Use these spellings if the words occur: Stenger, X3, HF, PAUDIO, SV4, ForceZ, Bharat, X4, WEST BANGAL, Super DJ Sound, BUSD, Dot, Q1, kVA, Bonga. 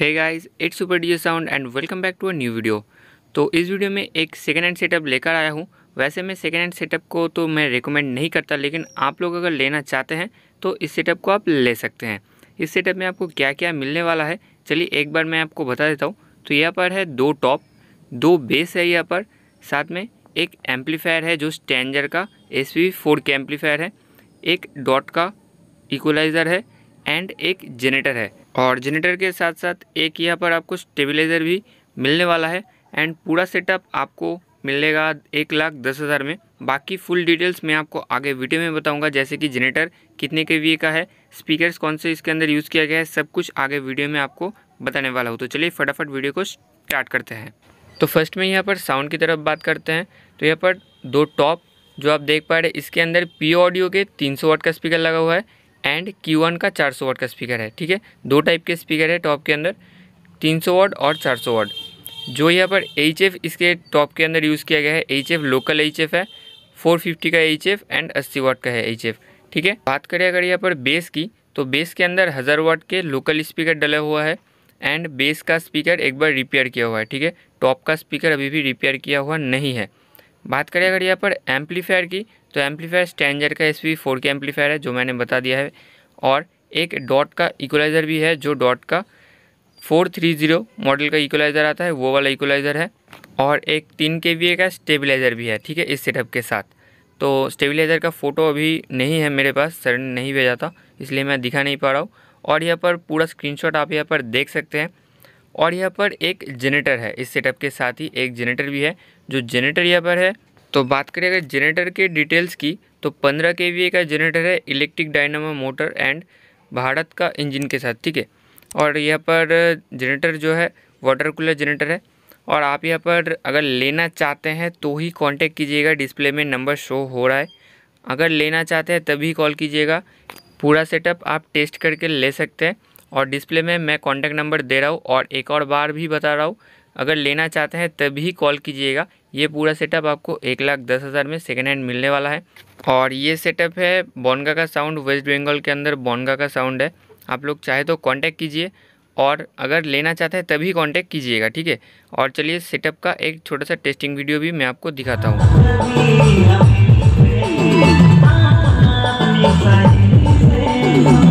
Hey guys, it's super DJ sound and welcome back to a new video. तो इस video में एक second hand setup लेकर आया हूँ। वैसे मैं सेकेंड हैंड सेटअप को तो मैं रिकमेंड नहीं करता, लेकिन आप लोग अगर लेना चाहते हैं तो इस सेटअप को आप ले सकते हैं। इस सेटअप में आपको क्या क्या मिलने वाला है चलिए एक बार मैं आपको बता देता हूँ। तो यहाँ पर है 2 टॉप 2 बेस है, यहाँ पर साथ में एक एम्पलीफायर है जो स्टेंजर का SV4 के एम्पलीफायर है, एक डॉट का इक्वलाइज़र है एंड एक जनरेटर है। और जनरेटर के साथ साथ एक यहाँ पर आपको स्टेबलाइज़र भी मिलने वाला है। एंड पूरा सेटअप आपको मिलेगा 1,10,000 में। बाकी फुल डिटेल्स मैं आपको आगे वीडियो में बताऊंगा, जैसे कि जनरेटर कितने kVA का है, स्पीकर्स कौन से इसके अंदर यूज़ किया गया है, सब कुछ आगे वीडियो में आपको बताने वाला हूँ। तो चलिए फटाफट वीडियो को स्टार्ट करते हैं। तो फर्स्ट में यहाँ पर साउंड की तरफ बात करते हैं। तो यहाँ पर 2 टॉप जो आप देख पा रहे हैं इसके अंदर पी ऑडियो के 300 वाट का स्पीकर लगा हुआ है एंड Q1 का 400 वाट का स्पीकर है। ठीक है, 2 टाइप के स्पीकर है टॉप के अंदर, 300 वाट और 400 वाट। जो यहाँ पर HF इसके टॉप के अंदर यूज़ किया गया है, HF लोकल HF है, 450 का HF एंड 80 वाट का है HF। ठीक है, बात करें अगर यहाँ पर बेस की, तो बेस के अंदर 1000 वाट के लोकल स्पीकर डला हुआ है एंड बेस का स्पीकर एक बार रिपेयर किया हुआ है। ठीक है, टॉप का स्पीकर अभी भी रिपेयर किया हुआ नहीं है। बात करें अगर यहाँ पर एम्पलीफायर की, तो एम्पलीफायर स्टेंजर का SV4 के एम्पलीफायर है जो मैंने बता दिया है, और एक डॉट का इक्वलाइज़र भी है जो डॉट का 430 मॉडल का इक्वलाइज़र आता है वो वाला इक्वलाइज़र है, और एक 3 kVA का स्टेबलाइज़र भी है। ठीक है, इस सेटअप के साथ। तो स्टेबलाइज़र का फ़ोटो अभी नहीं है मेरे पास, सर ने नहीं भेजा था इसलिए मैं दिखा नहीं पा रहा हूँ। और यहाँ पर पूरा स्क्रीनशॉट आप यहाँ पर देख सकते हैं। और यहाँ पर एक जनरेटर है, इस सेटअप के साथ ही एक जनरेटर भी है। जो जनरेटर यहाँ पर है, तो बात करें अगर जनरेटर के डिटेल्स की, तो 15 kVA का जनरेटर है, electric dynamo motor and Bharat का इंजन के साथ। ठीक है, और यहाँ पर जनरेटर जो है वाटर कूलर जनरेटर है। और आप यहाँ पर अगर लेना चाहते हैं तो ही कांटेक्ट कीजिएगा, डिस्प्ले में नंबर शो हो रहा है, अगर लेना चाहते हैं तभी कॉल कीजिएगा। पूरा सेटअप आप टेस्ट करके ले सकते हैं, और डिस्प्ले में मैं कांटेक्ट नंबर दे रहा हूँ और एक और बार भी बता रहा हूँ, अगर लेना चाहते हैं तभी कॉल कीजिएगा। ये पूरा सेटअप आपको 1,10,000 में सेकेंड हैंड मिलने वाला है। और ये सेटअप है बोंगा का साउंड, वेस्ट बंगाल के अंदर बोंगा का साउंड है। आप लोग चाहे तो कांटेक्ट कीजिए, और अगर लेना चाहते हैं तभी कांटेक्ट कीजिएगा। ठीक है, और चलिए सेटअप का एक छोटा सा टेस्टिंग वीडियो भी मैं आपको दिखाता हूँ।